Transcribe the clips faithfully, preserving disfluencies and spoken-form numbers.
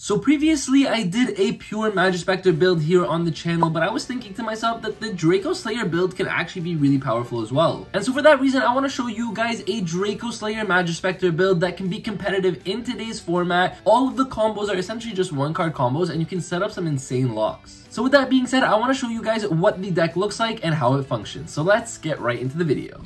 So previously I did a pure Majespecter build here on the channel, but I was thinking to myself that the Draco Slayer build can actually be really powerful as well. And so for that reason, I want to show you guys a Draco Slayer Majespecter build that can be competitive in today's format. All of the combos are essentially just one card combos and you can set up some insane locks. So with that being said, I want to show you guys what the deck looks like and how it functions. So let's get right into the video.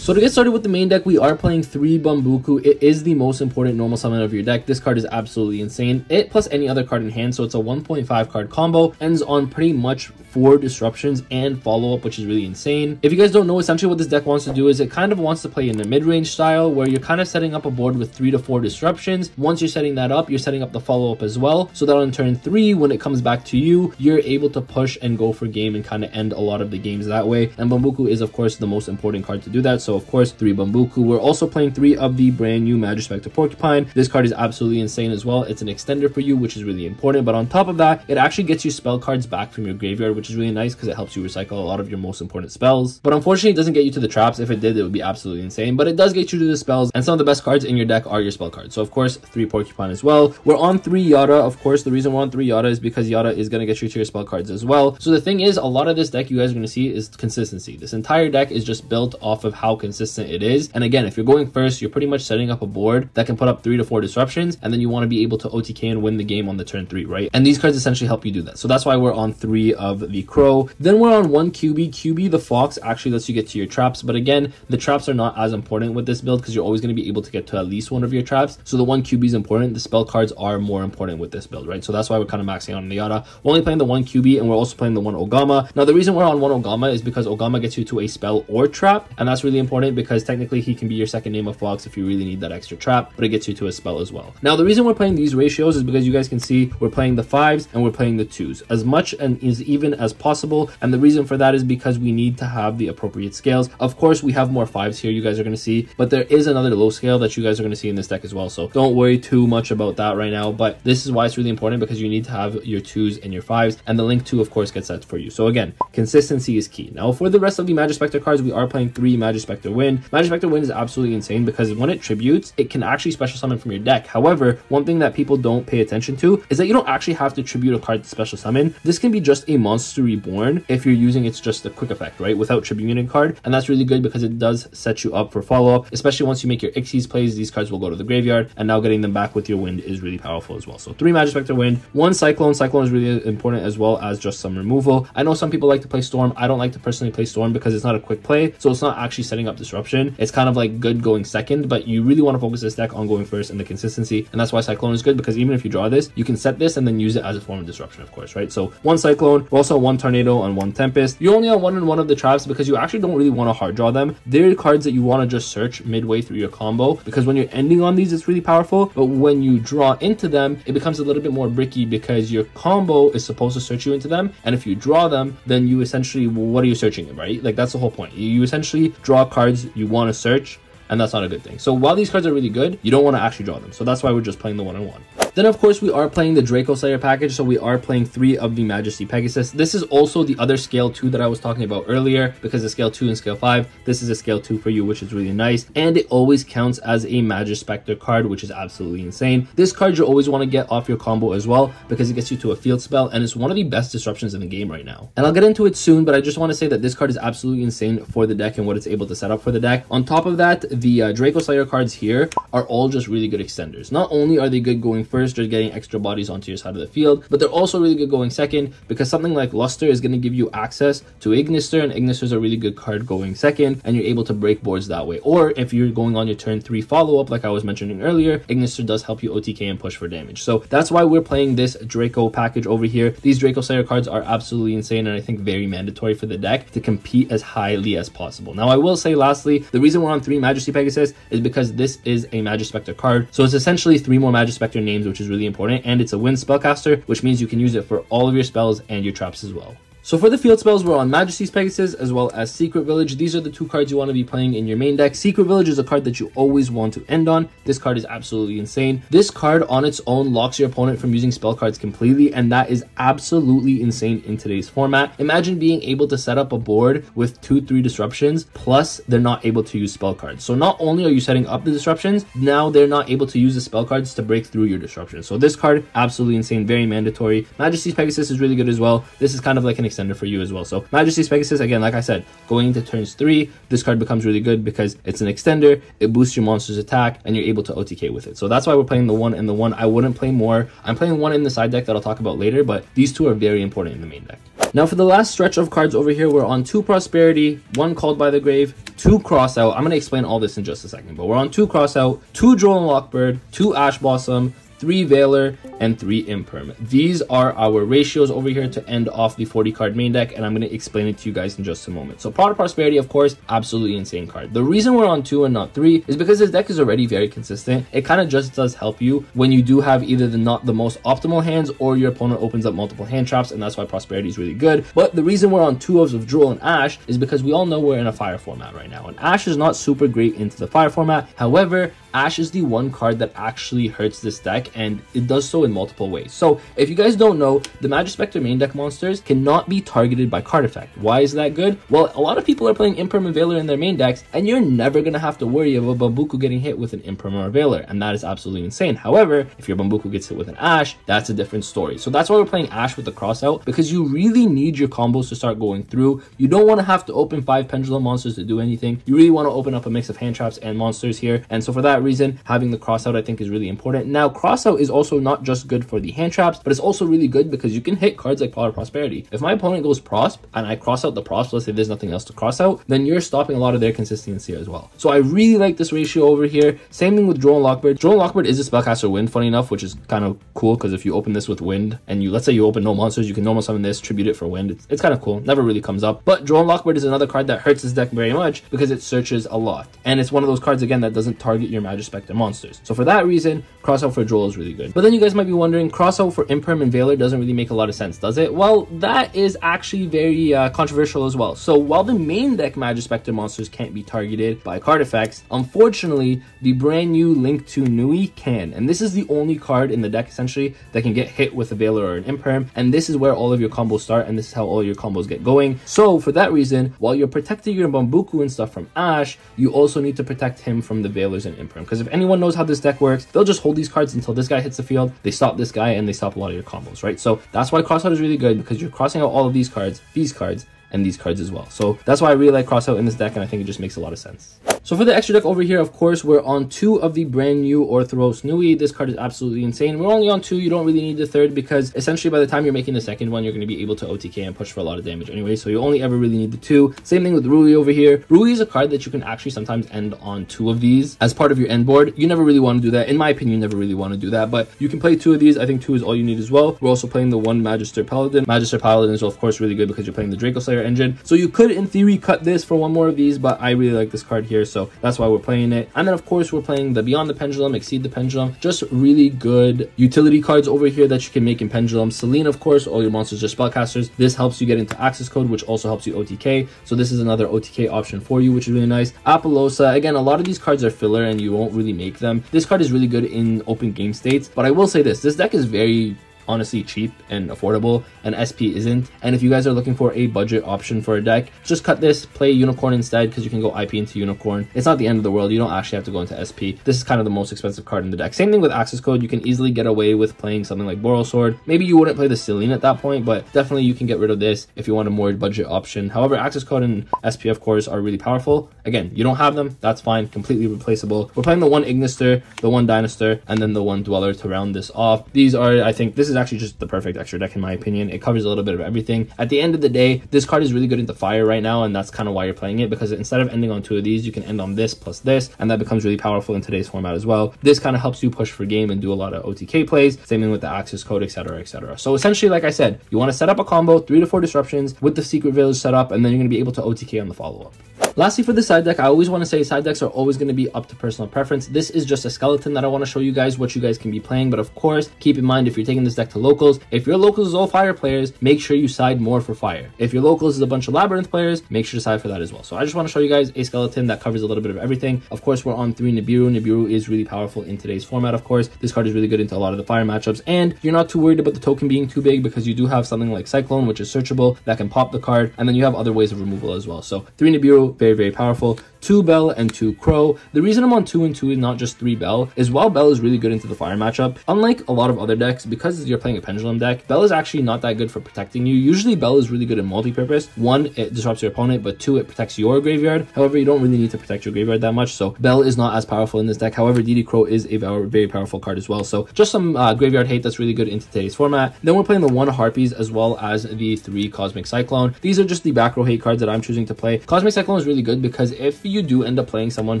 So to get started with the main deck, we are playing three Bambuku. It is the most important normal summon of your deck. This card is absolutely insane. It plus any other card in hand, so it's a one point five card combo. Ends on pretty much four disruptions and follow-up, which is really insane. If you guys don't know, essentially what this deck wants to do is it kind of wants to play in the mid-range style where you're kind of setting up a board with three to four disruptions. Once you're setting that up, you're setting up the follow-up as well, so that on turn three, when it comes back to you, you're able to push and go for game and kind of end a lot of the games that way. And Bambuku is, of course, the most important card to do that. So of course, three Bambuku. We're also playing three of the brand new Majespecter Porcupine. This card is absolutely insane as well. It's an extender for you, which is really important. But on top of that, it actually gets you spell cards back from your graveyard, which is really nice because it helps you recycle a lot of your most important spells. But unfortunately, it doesn't get you to the traps. If it did, it would be absolutely insane. But it does get you to the spells, and some of the best cards in your deck are your spell cards. So of course, three Porcupine as well. We're on three Yata. Of course, the reason we're on three Yata is because Yata is going to get you to your spell cards as well. So the thing is, a lot of this deck you guys are going to see is consistency. This entire deck is just built off of how consistent it is. And again, if you're going first, you're pretty much setting up a board that can put up three to four disruptions, and then you want to be able to O T K and win the game on the turn three, right? And these cards essentially help you do that. So that's why we're on three of the Crow. Then we're on one Q B. Q B the Fox actually lets you get to your traps, but again, the traps are not as important with this build because you're always going to be able to get to at least one of your traps. So the one Q B is important. The spell cards are more important with this build, right? So that's why we're kind of maxing out on the Yata. We're only playing the one Q B, and we're also playing the one Ogama. Now the reason we're on one Ogama is because Ogama gets you to a spell or trap, and that's really important because technically he can be your second name of Fox if you really need that extra trap, but it gets you to a spell as well. Now the reason we're playing these ratios is because you guys can see we're playing the fives and we're playing the twos as much and as even as possible, and the reason for that is because we need to have the appropriate scales. Of course, we have more fives here you guys are going to see, but there is another low scale that you guys are going to see in this deck as well, so don't worry too much about that right now. But this is why it's really important, because you need to have your twos and your fives, and the link two of course gets that for you. So again, consistency is key. Now for the rest of the Majespecter cards, we are playing three Majespecter Wind. Majespecter Wind is absolutely insane because when it tributes, it can actually special summon from your deck. However, one thing that people don't pay attention to is that you don't actually have to tribute a card to special summon. This can be just a monster reborn if you're using it's just a quick effect, right, without tributing a card, and that's really good because it does set you up for follow-up, especially once you make your Ixies plays. These cards will go to the graveyard, and now getting them back with your Wind is really powerful as well. So three Majespecter Wind, one Cyclone. Cyclone is really important as well as just some removal. I know some people like to play Storm. I don't like to personally play Storm because it's not a quick play, so it's not actually setting up disruption. It's kind of like good going second, but you really want to focus this deck on going first and the consistency, and that's why Cyclone is good, because even if you draw this, you can set this and then use it as a form of disruption, of course, right? So one Cyclone, we're also one Tornado and one Tempest. You're only on one and one of the traps because you actually don't really want to hard draw them. They're cards that you want to just search midway through your combo, because when you're ending on these, it's really powerful, but when you draw into them, it becomes a little bit more bricky because your combo is supposed to search you into them, and if you draw them, then you essentially, what are you searching in, right? Like, that's the whole point. You essentially draw cards you want to search, and that's not a good thing. So while these cards are really good, you don't want to actually draw them. So that's why we're just playing the one-on-one. Then, of course, we are playing the Draco Slayer package, so we are playing three of the Majesty Pegasus. This is also the other Scale two that I was talking about earlier, because the Scale two and Scale five, this is a Scale two for you, which is really nice, and it always counts as a Majespecter card, which is absolutely insane. This card you always want to get off your combo as well, because it gets you to a field spell, and it's one of the best disruptions in the game right now. And I'll get into it soon, but I just want to say that this card is absolutely insane for the deck and what it's able to set up for the deck. On top of that, the uh, Draco Slayer cards here are all just really good extenders. Not only are they good going first, just getting extra bodies onto your side of the field, but they're also really good going second, because something like Luster is going to give you access to Ignister, and Ignister is a really good card going second, and you're able to break boards that way. Or if you're going on your turn three follow-up, like I was mentioning earlier, Ignister does help you O T K and push for damage. So that's why we're playing this Draco package over here. These Draco Slayer cards are absolutely insane, and I think very mandatory for the deck to compete as highly as possible. Now I will say lastly, the reason we're on three Majesty Pegasus is because this is a Majespecter card, so it's essentially three more Majespecter names, which is really important, and it's a wind spellcaster, which means you can use it for all of your spells and your traps as well. So for the field spells, we're on Majesty's Pegasus as well as Secret Village. These are the two cards you want to be playing in your main deck. Secret Village is a card that you always want to end on. This card is absolutely insane. This card on its own locks your opponent from using spell cards completely, and that is absolutely insane in today's format. Imagine being able to set up a board with two, three disruptions, plus they're not able to use spell cards. So not only are you setting up the disruptions, now they're not able to use the spell cards to break through your disruptions. So this card, absolutely insane, very mandatory. Majesty's Pegasus is really good as well. This is kind of like an extender for you as well. So Majesty's Pegasus, again, like I said, going into turns three, this card becomes really good because it's an extender, it boosts your monster's attack, and you're able to O T K with it. So that's why we're playing the one and the one. I wouldn't play more. I'm playing one in the side deck that I'll talk about later, but these two are very important in the main deck. Now for the last stretch of cards over here, we're on two Prosperity, one Called by the Grave, two Crossout. I'm going to explain all this in just a second, but we're on two Crossout, two Droll and Lock Bird, two Ash Blossom, three Veiler, and three Imperm. These are our ratios over here to end off the forty card main deck, and I'm going to explain it to you guys in just a moment. So Pot of Prosperity, of course, absolutely insane card. The reason we're on two and not three is because this deck is already very consistent. It kind of just does help you when you do have either the not the most optimal hands or your opponent opens up multiple hand traps, and that's why Prosperity is really good. But the reason we're on two of, of Droll and Ash is because we all know we're in a fire format right now, and Ash is not super great into the fire format. However, Ash is the one card that actually hurts this deck, and it does so in multiple ways. So if you guys don't know, the Majespecter main deck monsters cannot be targeted by card effect. Why is that good? Well, a lot of people are playing Imperm and Veiler in their main decks, and you're never going to have to worry about Bambuku getting hit with an Imperm or a Veiler, and that is absolutely insane. However, if your Bambuku gets hit with an Ash, that's a different story. So that's why we're playing Ash with the Crossout, because you really need your combos to start going through. You don't want to have to open five Pendulum monsters to do anything. You really want to open up a mix of hand traps and monsters here, and so for that reason, having the Crossout I think is really important. Now, Crossout is also not just good for the hand traps, but it's also really good because you can hit cards like Pot of Prosperity. If my opponent goes Prosp and I cross out the Prosp, let's say there's nothing else to cross out, then you're stopping a lot of their consistency as well. So I really like this ratio over here. Same thing with Droll and Lock Bird. Droll and Lock Bird is a Spellcaster Wind, funny enough, which is kind of cool because if you open this with Wind and you, let's say you open no monsters, you can normal summon this, tribute it for Wind. It's, it's kind of cool. Never really comes up. But Droll and Lock Bird is another card that hurts this deck very much because it searches a lot. And it's one of those cards, again, that doesn't target your Majespecter monsters. So for that reason, Crossout for Droll is really good. But then you guys might be wondering, Crossout for Imperm and Veiler doesn't really make a lot of sense, does it? Well, that is actually very uh, controversial as well. So while the main deck Majespecter monsters can't be targeted by card effects, unfortunately, the brand new Link to Nui can. And this is the only card in the deck, essentially, that can get hit with a Veiler or an Imperm. And this is where all of your combos start, and this is how all your combos get going. So for that reason, while you're protecting your Bambuku and stuff from Ash, you also need to protect him from the Veilers and Imperm. Because if anyone knows how this deck works, they'll just hold these cards until this guy hits the field, they stop this guy, and they stop a lot of your combos, right? So that's why Crossout is really good, because you're crossing out all of these cards, these cards, and these cards as well. So that's why I really like Crossout in this deck, and I think it just makes a lot of sense. So for the extra deck over here, of course, we're on two of the brand new Orthros Nui. This card is absolutely insane. We're only on two. You don't really need the third because essentially by the time you're making the second one, you're going to be able to O T K and push for a lot of damage anyway. So you only ever really need the two. Same thing with Rui over here. Rui is a card that you can actually sometimes end on two of these as part of your end board. You never really want to do that. In my opinion, you never really want to do that, but you can play two of these. I think two is all you need as well. We're also playing the one Magister Paladin. Magister Paladin is, of course, really good because you're playing the Draco Slayer engine. So you could, in theory, cut this for one more of these, but I really like this card here. So So that's why we're playing it. And then, of course, we're playing the Beyond the Pendulum, Exceed the Pendulum. Just really good utility cards over here that you can make in Pendulum. Selene, of course, all your monsters are spellcasters. This helps you get into Access Code, which also helps you O T K. So this is another O T K option for you, which is really nice. Apollosa. Again, a lot of these cards are filler and you won't really make them. This card is really good in open game states. But I will say this. This deck is very... honestly cheap and affordable, and S P isn't. And if you guys are looking for a budget option for a deck, just cut this, play Unicorn instead, because you can go I P into Unicorn. It's not the end of the world. You don't actually have to go into S P. This is kind of the most expensive card in the deck. Same thing with Access Code. You can easily get away with playing something like Boral Sword. Maybe you wouldn't play the Selene at that point, but definitely you can get rid of this if you want a more budget option. However, Access Code and S P, of course, are really powerful. Again, you don't have them, that's fine, completely replaceable. We're playing the one Ignister, the one Dinosaur, and then the one Dweller to round this off. These are, I think, this is actually just the perfect extra deck in my opinion. It covers a little bit of everything. At the end of the day, this card is really good into fire right now, and that's kind of why you're playing it, because instead of ending on two of these, you can end on this plus this, and that becomes really powerful in today's format as well. This kind of helps you push for game and do a lot of O T K plays. Same thing with the Access Code, etc, etc. So essentially, like I said, you want to set up a combo, three to four disruptions with the Secret Village set up, and then you're going to be able to O T K on the follow-up. Lastly, for the side deck, I always want to say side decks are always going to be up to personal preference. This is just a skeleton that I want to show you guys what you guys can be playing, but of course keep in mind if you're taking this deck to locals, if your locals is all fire players, make sure you side more for fire. If your locals is a bunch of labyrinth players, make sure to side for that as well. So I just want to show you guys a skeleton that covers a little bit of everything. Of course, we're on three Nibiru. Nibiru is really powerful in today's format. Of course, this card is really good into a lot of the fire matchups, and you're not too worried about the token being too big because you do have something like Cyclone, which is searchable, that can pop the card, and then you have other ways of removal as well. So three Nibiru, very very powerful. Two Bell and two Crow. The reason I'm on two and two and not just three Bell is while Bell is really good into the fire matchup, unlike a lot of other decks, because you're playing a pendulum deck, Bell is actually not that good for protecting you. Usually Bell is really good at multi-purpose. One, it disrupts your opponent, but two, it protects your graveyard. However, you don't really need to protect your graveyard that much, so Bell is not as powerful in this deck. However, D D Crow is a very, very powerful card as well. So just some uh, graveyard hate that's really good into today's format. Then we're playing the one Harpies as well as the three Cosmic Cyclone. These are just the back row hate cards that I'm choosing to play. Cosmic Cyclone is really good because if you do end up playing someone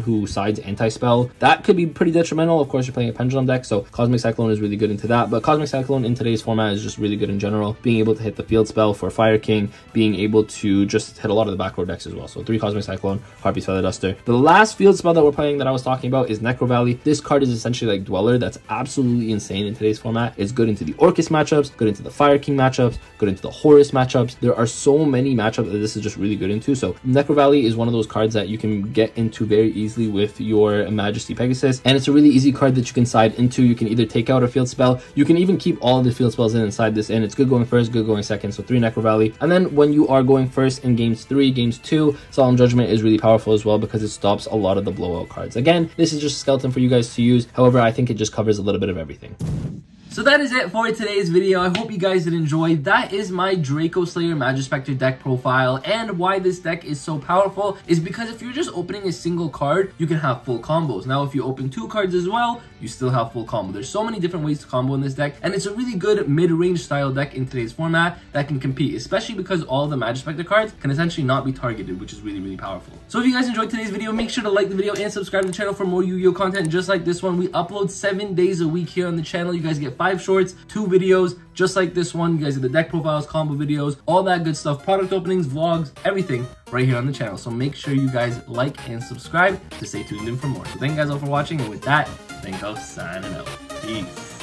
who sides anti-spell, that could be pretty detrimental. Of course, you're playing a pendulum deck, so Cosmic Cyclone is really good into that, but Cosmic Cyclone in today's format is just really good in general, being able to hit the field spell for Fire King, being able to just hit a lot of the back row decks as well. So three Cosmic Cyclone, Harpy's Feather Duster. The last field spell that we're playing that I was talking about is Necro Valley. This card is essentially like Dweller. That's absolutely insane in today's format. It's good into the Orcus matchups, good into the Fire King matchups, good into the Horus matchups. There are so many matchups that this is just really good into. So Necro Valley is one of those cards that you can get into very easily with your Majesty Pegasus, and it's a really easy card that you can side into. You can either take out a field spell, you can even keep all of the field spells in and side this in. It's good going first, good going second. So three Necro Valley. And then when you are going first in games three, games two, Solemn Judgment is really powerful as well because it stops a lot of the blowout cards. Again, this is just a skeleton for you guys to use. However, I think it just covers a little bit of everything. So that is it for today's video. I hope you guys did enjoy. That is my Draco Slayer Majespecter deck profile, and why this deck is so powerful is because if you're just opening a single card, you can have full combos. Now, if you open two cards as well, you still have full combo. There's so many different ways to combo in this deck, and it's a really good mid-range style deck in today's format that can compete, especially because all the Majespecter cards can essentially not be targeted, which is really, really powerful. So if you guys enjoyed today's video, make sure to like the video and subscribe to the channel for more Yu-Gi-Oh content just like this one. We upload seven days a week here on the channel. You guys get five Five shorts, two videos just like this one. You guys get the deck profiles, combo videos, all that good stuff, product openings, vlogs, everything right here on the channel. So make sure you guys like and subscribe to stay tuned in for more. So thank you guys all for watching, and with that, thank you, signing out. Peace.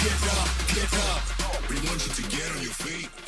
Get up, get up, we want you to get on your feet.